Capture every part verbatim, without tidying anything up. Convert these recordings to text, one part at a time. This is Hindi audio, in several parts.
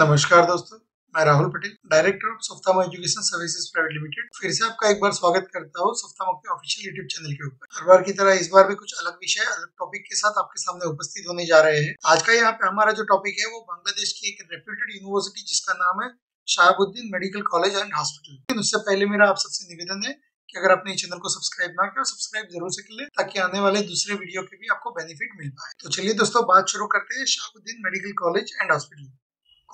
नमस्कार दोस्तों, मैं Rahul Patel, director of सफ़्ताम education services private limited, फिर से आपका एक बार स्वागत करता हूँ सफ़्ताम के ऑफिशियल यूट्यूब चैनल के ऊपर। हर बार की तरह इस बार भी कुछ अलग विषय, अलग टॉपिक के साथ आपके सामने उपस्थित होने जा रहे हैं। आज का यहाँ पे हमारा जो टॉपिक है वो बांग्लादेश की एक रेप्यूटेड यूनिवर्सिटी जिसका नाम है Shahabuddin medical college and hospital. लेकिन उससे पहले मेरा आप सबसे निवेदन है कि अगर आपने चैनल को सब्सक्राइब ना किया, सब्सक्राइब जरूर से कर ले ताकि आने वाले दूसरे वीडियो के भी आपको बेनिफिट मिल पाए। तो चलिए दोस्तों, बात शुरू करते हैं Shahabuddin medical college and hospital.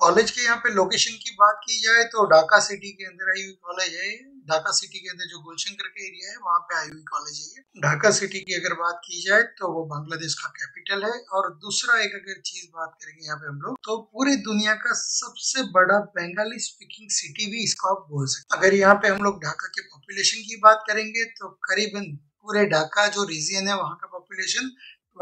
College के यहाँ पे लोकेशन की बात की जाए तो ढाका सिटी के अंदर आई हुई कॉलेज है। ढाका सिटी के अंदर जो गुलशन करके एरिया है वहाँ पे आई हुई कॉलेज है। ढाका सिटी की अगर बात की जाए तो वो बांग्लादेश का कैपिटल है। और दूसरा एक अगर चीज बात करेंगे यहाँ पे हम लोग, तो पूरी दुनिया का सबसे बड़ा बंगाली स्पीकिंग सिटी भी इसको आप बोल सकते। अगर यहाँ पे हम लोग ढाका के पॉपुलेशन की बात करेंगे तो करीबन पूरे ढाका जो रीजन है वहाँ का पॉपुलेशन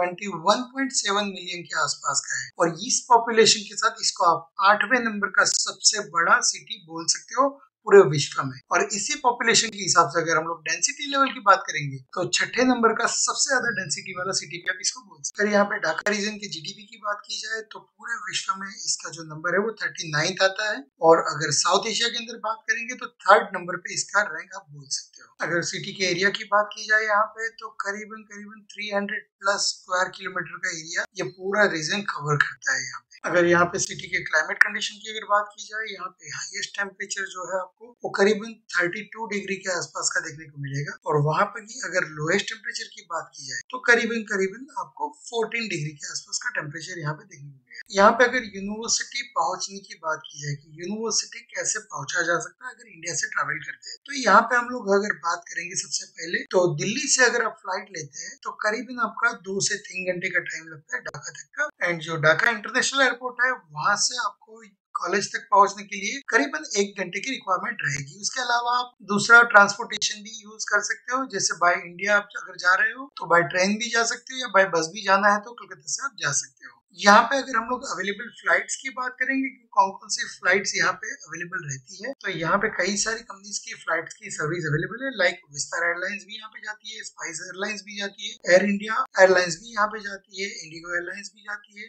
इक्कीस पॉइंट सात मिलियन के आसपास का है। और इस पॉपुलेशन के साथ इसको आप आठवें नंबर का सबसे बड़ा सिटी बोल सकते हो पूरे विश्व में। और इसी पॉपुलेशन के हिसाब से अगर हम लोग डेंसिटी लेवल की बात करेंगे तो छठे नंबर का सबसे ज्यादा डेंसिटी वाला सिटी भी आप इसको बोल सकते हैं। यहाँ पे ढाका रीजन के जीडीपी की बात की जाए तो पूरे विश्व में इसका जो नंबर है वो थर्टी नाइन्थ आता है। और अगर साउथ एशिया के अंदर बात करेंगे तो थर्ड नंबर पे इसका रैंक आप बोल सकते हो। अगर सिटी के एरिया की बात की जाए यहाँ पे तो करीबन करीबन three hundred plus square kilometre का एरिया ये पूरा रीजन कवर करता है। यहाँ पे अगर यहाँ पे सिटी के क्लाइमेट कंडीशन की अगर बात की जाए, यहाँ पे हाईएस्ट टेम्परेचर जो है आपको वो करीबन बत्तीस डिग्री के आसपास का देखने को मिलेगा। और वहाँ पे की अगर लोएस्ट टेम्परेचर की बात की जाए तो करीबन करीबन आपको चौदह डिग्री के आसपास का टेम्परेचर यहाँ पे देखने को मिलेगा। यहाँ पे अगर यूनिवर्सिटी पहुँचने की बात की जाए कि यूनिवर्सिटी कैसे पहुँचा जा सकता है अगर इंडिया से ट्रेवल करते हैं, तो यहाँ पे हम लोग अगर बात करेंगे सबसे पहले तो दिल्ली से अगर आप फ्लाइट लेते हैं तो करीबन आपका दो से तीन घंटे का टाइम लगता है ढाका तक का। एंड जो ढाका इंटरनेशनल एयरपोर्ट है वहाँ से आपको कॉलेज तक पहुंचने के लिए करीबन एक घंटे की रिक्वायरमेंट रहेगी। उसके अलावा आप दूसरा ट्रांसपोर्टेशन भी यूज कर सकते हो, जैसे बाय इंडिया आप अगर जा रहे हो तो बाय ट्रेन भी जा सकते हो या बाय बस भी जाना है तो कोलकाता से आप जा सकते हो। यहाँ पे अगर हम लोग अवेलेबल फ्लाइट्स की बात करेंगे कि कौन कौन सी फ्लाइट्स यहाँ पे अवेलेबल रहती है, तो यहाँ पे कई सारी कंपनीज की फ्लाइट्स की सर्विस अवेलेबल है। लाइक विस्तारा एयरलाइंस भी यहाँ पे जाती है, स्पाइस एयरलाइंस भी जाती है, एयर इंडिया एयरलाइंस भी यहाँ पे जाती है, इंडिगो एयरलाइंस भी जाती है,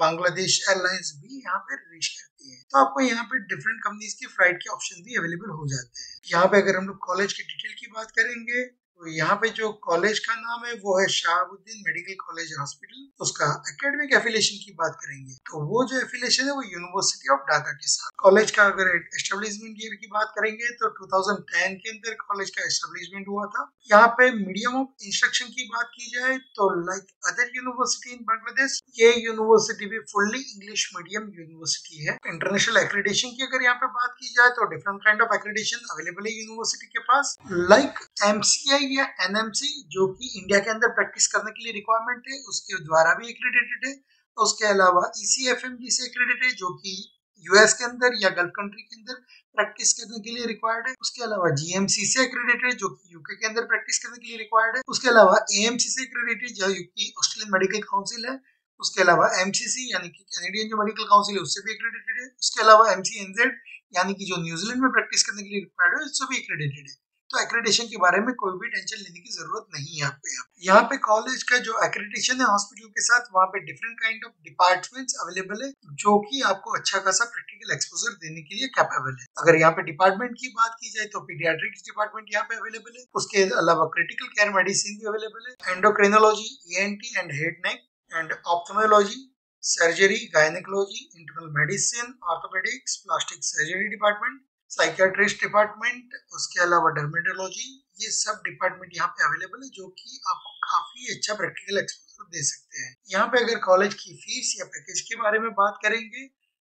बांग्लादेश एयरलाइंस भी यहाँ पे रीच करती है। तो आपको यहाँ पे डिफरेंट कंपनीज की फ्लाइट के ऑप्शन भी अवेलेबल हो जाते हैं। यहाँ पे अगर हम लोग कॉलेज की डिटेल की बात करेंगे तो यहाँ पे जो कॉलेज का नाम है वो है शाहबुद्दीन मेडिकल कॉलेज हॉस्पिटल। उसका एकेडमिक एफिलिएशन की बात करेंगे तो वो जो एफिलिएशन है वो यूनिवर्सिटी ऑफ ढाका के साथ। कॉलेज का अगर एस्टेब्लिशमेंट ईयर की बात करेंगे तो दो हज़ार दस के अंदर कॉलेज का एस्टेब्लिशमेंट हुआ था। यहाँ पे मीडियम ऑफ इंस्ट्रक्शन की बात की जाए तो like other university in Bangladesh, ये यूनिवर्सिटी भी फुल्ली इंग्लिश मीडियम यूनिवर्सिटी है। इंटरनेशनल एक्रेडिशन की अगर यहाँ पे बात की जाए तो different kind of accreditation available है यूनिवर्सिटी के पास। लाइक एमसीआई या एएमसी जो कि इंडिया के अंदर प्रैक्टिस करने के लिए रिक्वायरमेंट है, उसके द्वारा भी एक्रेडिटेड है। उसके अलावा ईसीएफएमजी से एक्रेडिटेड है जो कि यूएस के अंदर या गल्फ कंट्री के अंदर प्रैक्टिस करने के लिए रिक्वायर्ड है। उसके अलावा जीएमसी से एक्रेडिटेड है जो कि यूके के अंदर प्रैक्टिस करने के लिए रिक्वायर्ड है। उसके अलावा एएमसी से एक्रेडिटेड जो कि ऑस्ट्रेलियन मेडिकल काउंसिल है। उसके अलावा एमसीसी यानी कि कैनेडियन जो मेडिकल काउंसिल है उससे भी एक्रेडिटेड है। उसके अलावा एमसीएनजेड यानी कि जो न्यूजीलैंड में प्रैक्टिस करने के लिए रिक्वायर्ड है उससे भी एक्रेडिटेड है। तो एक्रेडिटेशन के बारे में कोई भी टेंशन लेने की जरूरत नहीं है आपको। यहाँ यहाँ पे कॉलेज का जो एक्रेडिटेशन है हॉस्पिटल के साथ, वहाँ पे different kind of departments available है जो कि आपको अच्छा खासा प्रैक्टिकल एक्सपोजर देने के लिए कैपेबल है। अगर यहाँ पे डिपार्टमेंट की बात की जाए तो पीडियाट्रिक्स डिपार्टमेंट यहाँ पे अवेलेबल है। उसके अलावा क्रिटिकल केयर मेडिसिन भी अवेलेबल है, endocrinology, ENT and head neck and ophthalmology, surgery, gynaecology, internal medicine, orthopaedics, plastic surgery department, psychiatrist department, उसके अलावा डर्मेटोलॉजी, ये सब डिपार्टमेंट यहाँ पे अवेलेबल है जो कि आपको काफी अच्छा प्रैक्टिकल एक्सपोजर दे सकते हैं। यहाँ पे अगर कॉलेज की फीस या पैकेज के बारे में बात करेंगे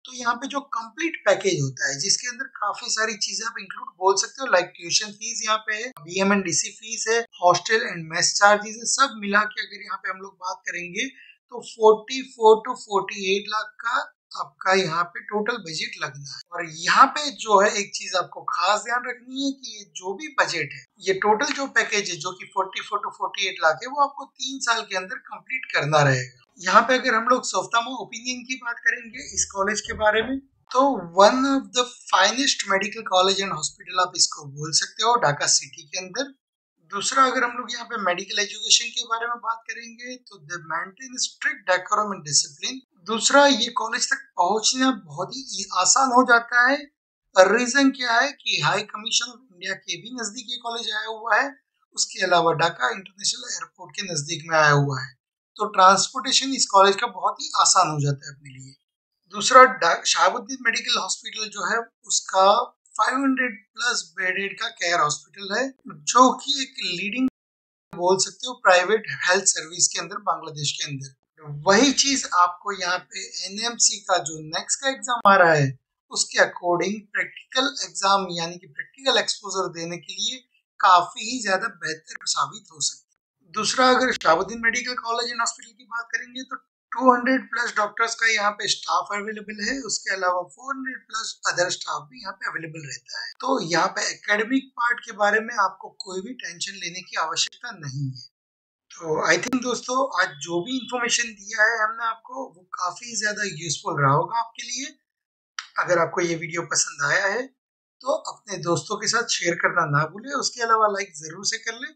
तो यहाँ पे जो कंप्लीट पैकेज होता है जिसके अंदर काफी सारी चीजें आप इंक्लूड बोल सकते हो, लाइक ट्यूशन फीस यहाँ पे है, B M and D C fees है, हॉस्टल एंड मेस चार्जेस है, सब मिला के अगर यहाँ पे हम लोग बात करेंगे तो forty four to forty eight lakh का आपका यहाँ पे टोटल बजट लगना है। और यहाँ पे जो है एक चीज आपको खास ध्यान रखनी है कि ये जो भी बजट है, ये टोटल जो पैकेज है जो कि चौवालीस टू अड़तालीस लाख है, वो आपको तीन साल के अंदर कंप्लीट करना रहेगा। यहाँ पे अगर हम लोग सफ़्ताम ओपिनियन की बात करेंगे इस कॉलेज के बारे में तो one of the finest medical college and hospital आप इसको बोल सकते हो ढाका सिटी के अंदर। दूसरा अगर हम लोग यहाँ पे मेडिकल एजुकेशन के बारे में बात करेंगे तो they maintain strict decorum and discipline दूसरा ये कॉलेज तक पहुंचना बहुत ही आसान हो जाता है। रीजन क्या है कि हाई कमीशन ऑफ इंडिया के भी नजदीक ये कॉलेज आया हुआ है, उसके अलावा ढाका इंटरनेशनल एयरपोर्ट के नजदीक में आया हुआ है, तो ट्रांसपोर्टेशन इस कॉलेज का बहुत ही आसान हो जाता है अपने लिए। दूसरा, शाहबुद्दीन मेडिकल हॉस्पिटल जो है उसका पाँच सौ प्लस बेडेड का केयर हॉस्पिटल है, जो कि एक लीडिंग बोल सकते हो प्राइवेट हेल्थ सर्विस के अंदर बांग्लादेश के अंदर। वही चीज आपको यहाँ पे एएमसी का जो नेक्स्ट का एग्जाम आ रहा है उसके अकॉर्डिंग प्रैक्टिकल एग्जाम यानी कि प्रैक्टिकल एक्सपोजर देने के लिए काफी ही ज्यादा बेहतर साबित हो सकती है। दूसरा, अगर Shahabuddin medical college and hospital की बात करेंगे तो दो सौ प्लस डॉक्टर्स का यहाँ पे स्टाफ अवेलेबल है, उसके अलावा चार सौ प्लस अदर स्टाफ भी यहाँ पे अवेलेबल रहता है। तो यहाँ पे एकेडमिक पार्ट के बारे में आपको कोई भी टेंशन लेने की आवश्यकता नहीं है। तो आई थिंक दोस्तों, आज जो भी इंफॉर्मेशन दिया है हमने आपको, वो काफी ज्यादा यूजफुल रहा होगा आपके लिए। अगर आपको ये वीडियो पसंद आया है तो अपने दोस्तों के साथ शेयर करना ना भूलें, उसके अलावा लाइक जरूर से कर लें।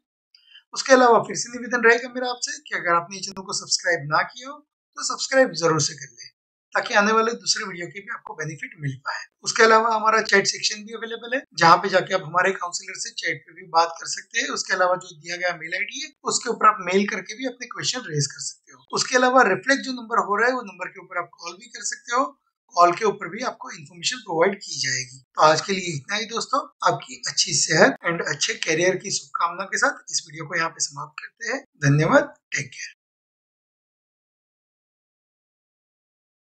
उसके अलावा फिर से निवेदन रहेगा मेरा आपसे कि अगर आपने चैनल को सब्सक्राइब ना किया हो तो सब्सक्राइब जरूर से कर लें, ताकि आने वाले दूसरे वीडियो के भी आपको बेनिफिट मिल पाए। उसके अलावा हमारा चैट सेक्शन भी अवेलेबल है, जहाँ पे जाके आप हमारे काउंसलर से चैट पे भी बात कर सकते हैं। उसके अलावा जो दिया गया मेल आईडी है उसके ऊपर आप मेल करके भी अपने क्वेश्चन रेज कर सकते हो। उसके अलावा रिफ्लेक्ट जो नंबर हो रहा है वो नंबर के ऊपर आप कॉल भी कर सकते हो, कॉल के ऊपर भी आपको इन्फॉर्मेशन प्रोवाइड की जाएगी। तो आज के लिए इतना ही दोस्तों, आपकी अच्छी सेहत एंड अच्छे करियर की शुभकामना के साथ इस वीडियो को यहाँ पे समाप्त करते हैं। धन्यवाद, टेक केयर।